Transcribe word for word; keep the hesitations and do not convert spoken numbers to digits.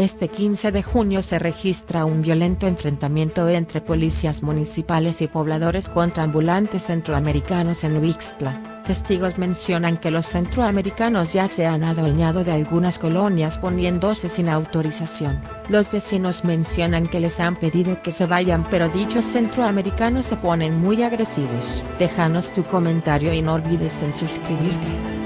Este quince de junio se registra un violento enfrentamiento entre policías municipales y pobladores contra ambulantes centroamericanos en Huixtla. Testigos mencionan que los centroamericanos ya se han adueñado de algunas colonias poniéndose sin autorización. Los vecinos mencionan que les han pedido que se vayan, pero dichos centroamericanos se ponen muy agresivos. Déjanos tu comentario y no olvides en suscribirte.